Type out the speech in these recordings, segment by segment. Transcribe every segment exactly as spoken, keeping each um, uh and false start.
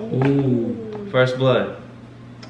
Ooh, first blood.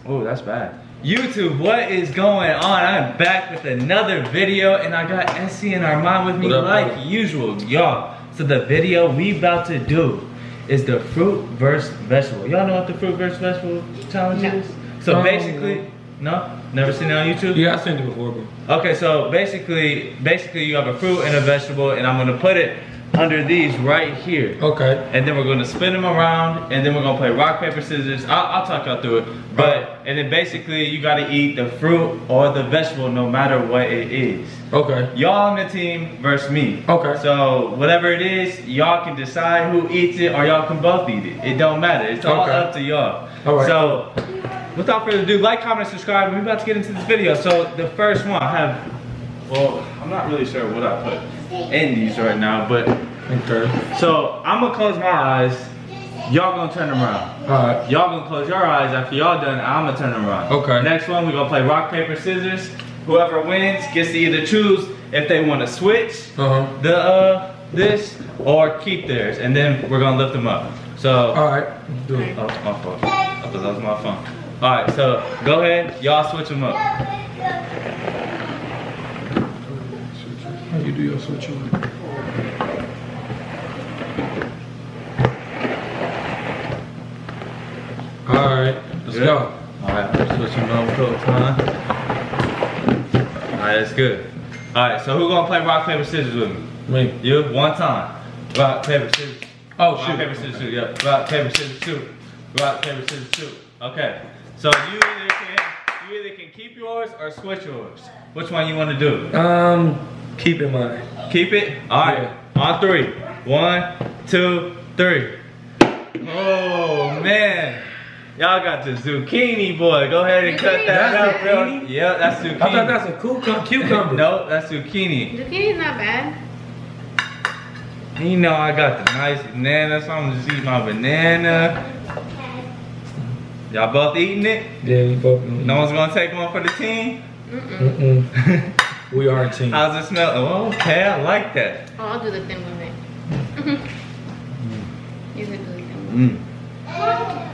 Oh, that's bad. YouTube, what is going on? I'm back with another video, and I got Essy and Armon with me up, like buddy? Usual, y'all. So the video we about to do is the fruit versus vegetable. Y'all know what the fruit versus vegetable challenge no. is? So um, basically, no, never seen it on YouTube. Yeah, I've seen it before. Bro. Okay, so basically, basically you have a fruit and a vegetable, and I'm gonna put it under these right here. Okay. And then we're gonna spin them around, and then we're gonna play rock, paper, scissors. I'll, I'll talk y'all through it. But, and then basically you gotta eat the fruit or the vegetable no matter what it is. Okay. Y'all on the team versus me. Okay. So whatever it is, y'all can decide who eats it or y'all can both eat it. It don't matter, it's all okay. up to y'all. All right. So without further ado, like, comment, and subscribe. We're about to get into this video. So the first one I have, well, I'm not really sure what I put in these right now, but okay. So I'm gonna close my eyes. Y'all gonna turn them around. All right. Y'all gonna close your eyes after y'all done. I'm gonna turn them around. Okay. Next one, we're gonna play rock, paper, scissors. Whoever wins gets to either choose if they want to switch uh-huh. the uh this or keep theirs, and then we're gonna lift them up. So all right. Do it. Oh, it's my phone. I thought that was my phone. All right. So go ahead. Y'all switch them up. You do your switch on. Alright, let's good. go. Alright, I'm switching on close, huh? Alright, that's good. Alright, so who's gonna play rock, paper, scissors with me? Me. You? One time. Rock, paper, scissors. Oh, shoot. Rock, paper, scissors, shoot. Yep. Rock, paper, scissors, shoot. Rock, paper, scissors, shoot. Okay. So you either can, you either can keep yours or switch yours. Which one you wanna do? Um. Keep it mine. Keep it? Alright. Yeah. On three. One, two, three. Oh man. Y'all got the zucchini boy. Go ahead and zucchini. cut that that's up, bro. Yeah, that's zucchini. I thought that's a cucumber. cucumber. No, that's zucchini. Zucchini's not bad. You know I got the nice banana, so I'm gonna just eat my banana. Y'all both eating it? Yeah, we both eating it. No one's gonna take one for the team? Mm-mm. Mm-mm. We are a team. How's it smell? Oh, okay, I like that. Oh, I'll do the thin one, right? You can do the thin one. Mm.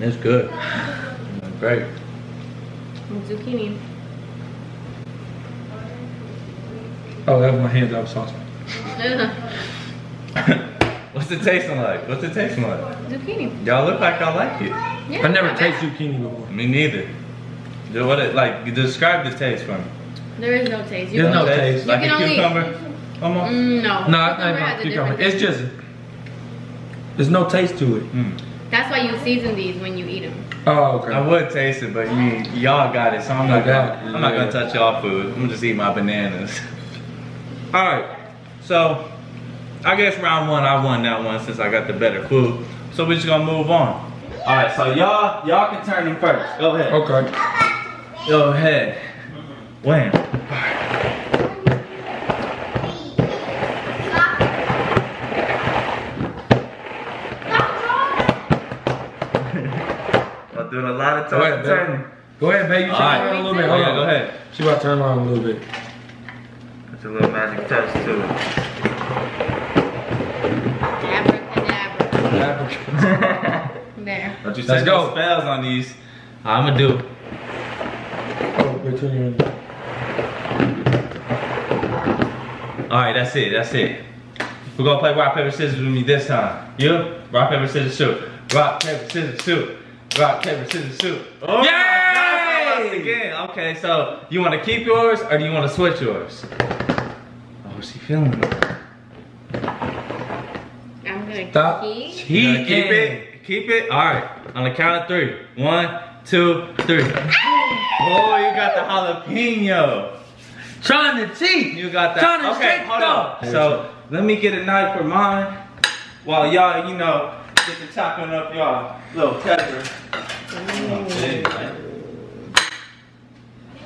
That's good. That's great. Zucchini. Oh, that was my hands up sauce. What's it tasting like? What's it tasting like? Zucchini. Y'all look like y'all like it. Yeah, I never taste bad. zucchini before. Me neither. What it, like, describe the taste for me. There is no taste. You There's no taste. taste. Like a cucumber? Almost? Mm, no. No, I ain't about cucumber. It's taste. just, there's no taste to it. Mm. That's why you season these when you eat them. Oh, okay. I would taste it, but y'all got it, so I'm not gonna, I'm not gonna touch y'all food. I'm gonna just eat my bananas. All right, so I guess round one, I won that one since I got the better food. So we're just gonna move on. All right, so y'all y'all can turn them first. Go ahead. Okay. Go ahead. Wham. I'm doing a lot of time turning. Go ahead, baby. Turn right. around a little bit. Hold yeah, on. Go ahead. She about to turn around a little bit. That's a little magic touch to it. Abracadabra. Abracadabra. There. Don't you Let's go. Spells on these. I'm gonna do it. Oh, we're turning around. Alright, that's it, that's it. We're gonna play rock, paper, scissors with me this time. You? Rock, paper, scissors, shoot. Rock, paper, scissors, shoot. Rock, paper, scissors, shoot. Oh, yeah! Again. Okay, so you wanna keep yours or do you wanna switch yours? Oh, she feeling it. I'm gonna Stop. keep, keep, gonna keep it. Keep it. Alright, on the count of three. One, two, three. Oh, you got the jalapeno. Trying to cheat. You got that. Trying to okay, cheat, hold on. So let me get a knife for mine. While y'all, you know, get the chopping up y'all little pepper. Okay.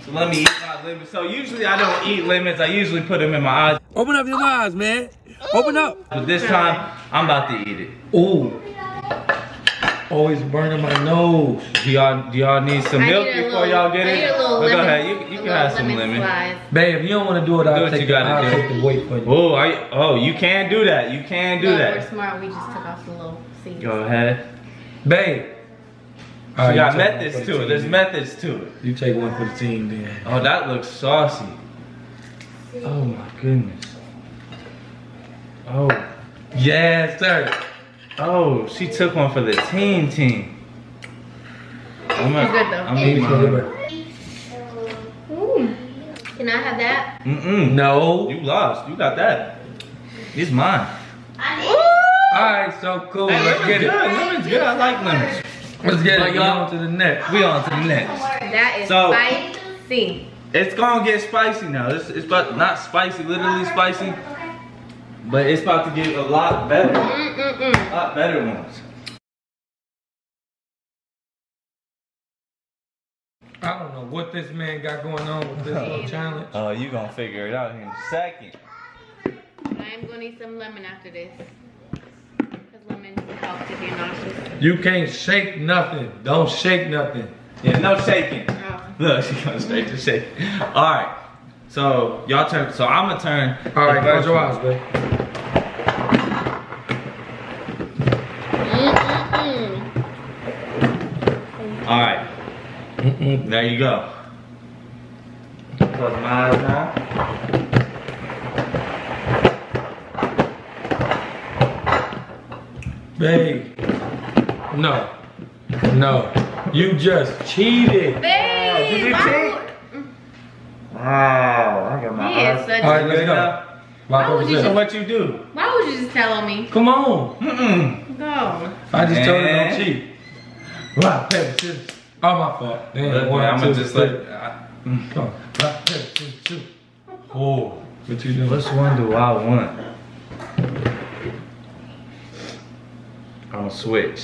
So let me eat my lemons. So usually I don't eat lemons. I usually put them in my eyes. Open up your eyes, man. Open up. But this time I'm about to eat it. Ooh. Always burning my nose. Do y'all do y'all need some I milk need before y'all get I it? Need a little lemon, go ahead, you, you can have some lemon. Slice. Babe, if you don't want to do it, I'll do take, the, I'll take the weight for you. Oh, are you, oh, you can do that. You can do no, that. We're smart. We just took off the little seeds. Go ahead. Babe. All right, you got methods to it. There's methods to it. You take one for the team then. Oh, that looks saucy. Oh my goodness. Oh. Yes, sir. Oh, she took one for the team team. I'm gonna, good though. I'm eating mine. Can I have that? Mm-mm. No. You lost. You got that. It's mine. Alright, so cool. Hey, let's get good. it. Lemon's good. I like lemons. Let's get it. We on to the next. We on to the next. That is so spicy. It's gonna get spicy now. It's, it's about not spicy, literally spicy, but it's about to get a lot better. Mm -mm -mm. A lot better ones. I don't know what this man got going on with this little challenge. Oh, you gonna figure it out in a second. I'm gonna need some lemon after this. Because lemon helps if you're nauseous. You can't shake nothing. Don't shake nothing. Yeah, no shaking. Oh. Look, she comes straight to shake. All right. So y'all turn. So I'm gonna turn. All right, close your eyes, babe. Mm-mm-mm. All right. Mm-mm. There you go. Close my eyes now. Babe. No. No. You just cheated. Babe. Oh, did you cheat? Wow. I got my eyes. All right, let's go. Why would you just, what you do? Why would you just tell on me? Come on. Mm-mm. Go. I just told her don't cheat. Rock, paper, scissors. Oh, my fault. Damn, one, I'm two, just three. Like, I, mm. Come on. One, two, two, two. Oh, what you doing? Which one do I want? I'm gonna switch.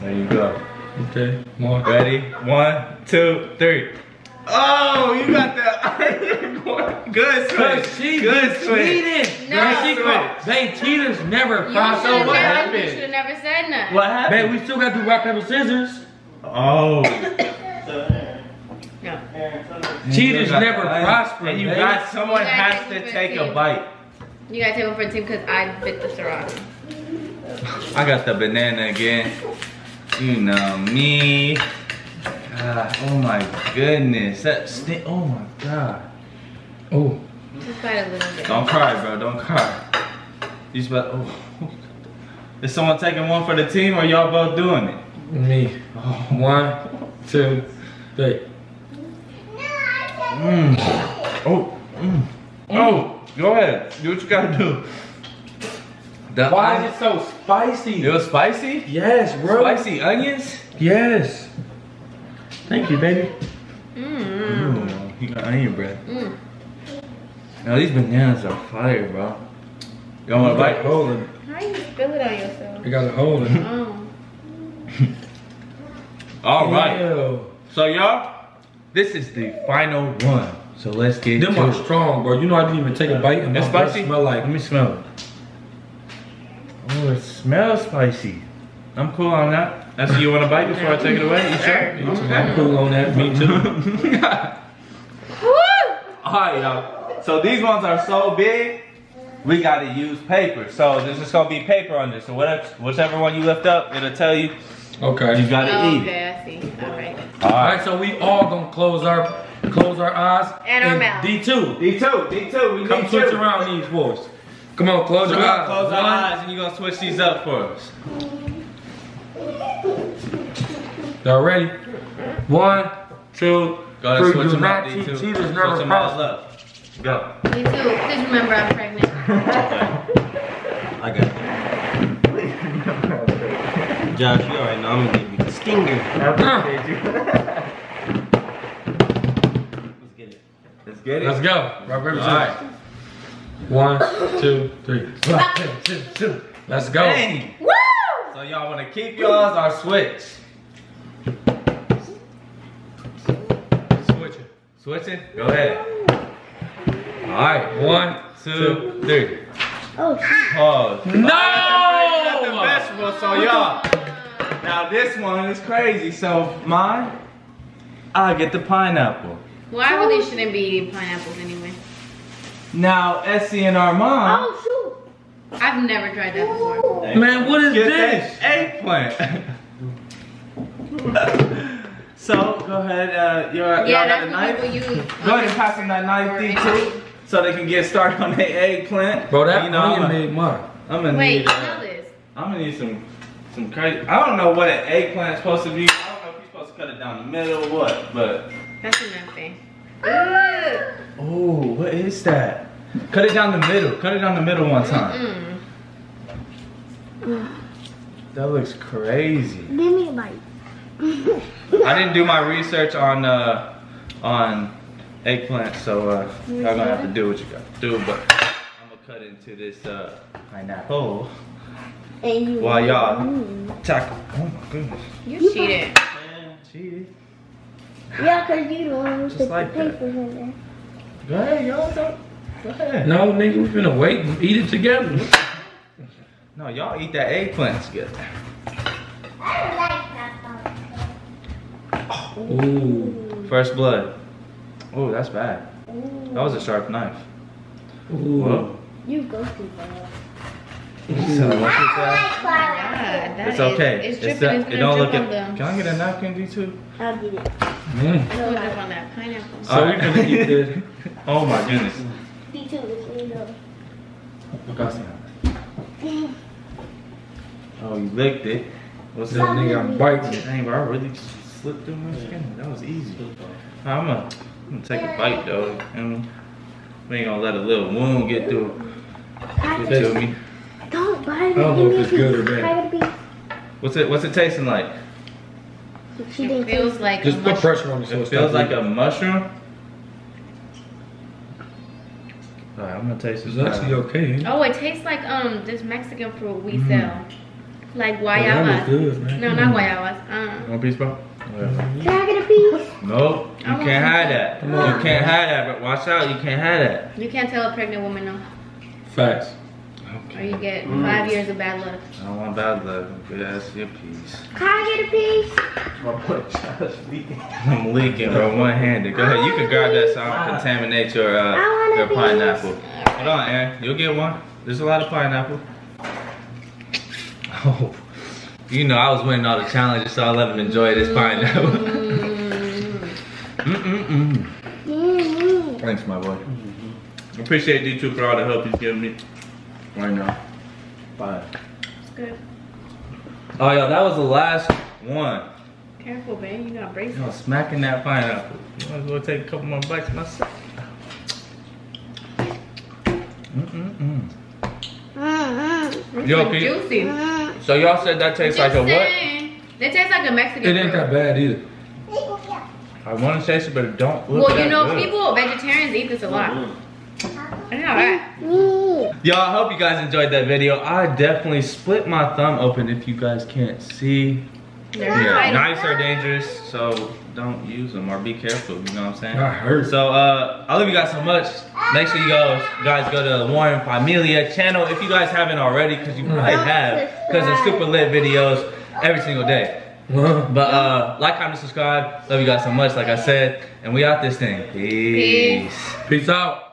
There you go. Okay, more. Ready? One, two, three. Oh, you got that. Good switch. She Good switch. No. They cheaters never cross over. What happened? You should have never said nothing. What happened? Babe, we still got to do rock, paper, scissors. Oh. No. Cheaters never prosper. And you babe. got someone you has to take a bite. You got to take one for a team because I bit the serrano. I got the banana again. You know me. God, oh my goodness, that stink, oh my god. Oh. Just bite a little bit. Don't cry, bro, don't cry. You just oh. Is someone taking one for the team or y'all both doing it? Me. Oh. One, two, three. Mm. Oh. Mm. Oh, go ahead, do what you gotta do. The Why onion. is it so spicy? It was spicy? Yes, bro. Spicy onions? Yes. Thank you, baby. Mmm. You got onion bread. Mm. Now these bananas are fire, bro. Y'all want to bite? Hold it. How you spill it on yourself? You got to hold it. Oh. All right. Ew. So y'all, this is the final one. So let's get. Them are strong, bro. You know I didn't even take a bite and it's spicy. Smell like. Let me smell it. Oh, it smells spicy. I'm cool on that. That's you want to bite before I take it away? You sure? You too. I'm cool on that. Me too. Alright, y'all. So these ones are so big, we got to use paper. So there's just going to be paper on this. So whatever, whichever one you lift up, it'll tell you. Okay. You got to oh, eat okay, it. Okay, I see. Alright. Alright, all right, so we all going to close our close our eyes. And our mouth. D two. D two. D two. We Come switch two. around these for us. Come on, close so your eyes. Close one. our eyes and you're going to switch these up for us. Y'all ready? One, two, gotta three. Switch Do not cheat. Cheaters never prosper. Go. Me too. Just remember I'm pregnant. I got it. Josh, you already know I'm gonna give you the stinger. Let's get it. Let's get it. Let's go. Rock, paper, scissors. All right. One, two, three. Rock, paper, scissors, shoot. Let's go. Hey. Woo! So y'all wanna keep yours or switch? Switch it. Go ahead. All right. One, two, three. Oh. Pause. No. That's the vegetable. So y'all. Now this one is crazy. So mine, I get the pineapple. Well, I really shouldn't be eating pineapples anyway. Now Essy and Armon. Oh shoot. I've never tried that before. Ooh. Man, what is Get this? Eggplant. So go ahead. Uh, y'all yeah, got a knife. You, go ahead and pass them that knife thing too, so they can get started on their eggplant. Bro, that you know, I'm made mine. I'm gonna Wait, need. Wait, uh, this. I'm gonna need some some crazy. I don't know what an eggplant's supposed to be. I don't know if you're supposed to cut it down the middle or what, but. That's enough thing. Oh, what is that? Cut it down the middle. Cut it down the middle one time. Mm-mm. That looks crazy. Give me a bite. I didn't do my research on uh, on eggplant, so uh, y'all gonna have to do what you gotta do. But I'm gonna cut into this uh, pineapple while y'all tackle. Oh my goodness! You cheated. Man, cheated. Yeah, cause you don't put like the papers that. in there. Go ahead, y'all don't. Go ahead. No, nigga, we finna wait and eat it together. No, y'all eat that eggplant together. I like that. Ooh. Ooh, first blood. Ooh, that's bad. Ooh. That was a sharp knife. Ooh. Whoa. You go too far. So, I like that. It's okay. Is, it's it's dripping, a, it don't look at. Them. Can I get a napkin, D two? I'll get it. Mm. I don't like on that pineapple. So we're gonna eat this. Oh my goodness. D two, you Oh, you licked it. What's that nigga? I'm biting it. Dang, bro, I really slipped through my skin. That was easy. I'm gonna, I'm gonna take a bite though. And we ain't gonna let a little wound get through. Get to me. Don't bite it. I don't know if it's good or bad. What's it? What's it tasting like? It feels like just put pressure on it. It feels like a mushroom. All right, I'm gonna taste this. It's actually okay. Oh, it tastes like um this Mexican fruit we mm. sell, like guayabas. Good, man. No, mm. not guayabas. Um. One piece, bro. Can I get a piece? Nope. You can't have that. Come on. You can't have that. But watch out, you can't have that. You can't tell a pregnant woman no. Facts. Or you get mm. five years of bad luck. I don't want bad luck. Good ass your piece. Can I get a piece? My boy Josh leaking. I'm leaking, bro. One handed. Go I ahead. You can grab piece. that so I don't contaminate your uh, your pineapple. Right. Hold on, Aaron. You'll get one. There's a lot of pineapple. Oh, you know I was winning all the challenges, so I let him enjoy this pineapple. mm mm mm. Mm-hmm. Thanks, my boy. Mm-hmm. I appreciate D two for all the help he's giving me. Right now. Bye. It's good. Oh, yo, that was the last one. Careful, babe. You gotta brace it. Yo, smacking that pineapple. You might as well take a couple more bites myself. Mm-mm-mm. Mm-mm. Yo, Pete. Juicy. So y'all said that tastes like a what? It tastes like a Mexican It ain't fruit. that bad either. I want to taste it, but it don't look Well, you know, good. people, vegetarians eat this a lot. Mm-hmm. I know, right? Y'all, I hope you guys enjoyed that video. I definitely split my thumb open if you guys can't see. Yeah, yeah. Knives are dangerous, so don't use them or be careful, you know what I'm saying? I heard. So, uh, I love you guys so much. Make sure you guys, guys go to the Warren Familia channel if you guys haven't already, because you probably have, because there's super lit videos every single day. But, uh, like, comment, subscribe. Love you guys so much, like I said. And we out this thing. Peace. Peace, Peace out.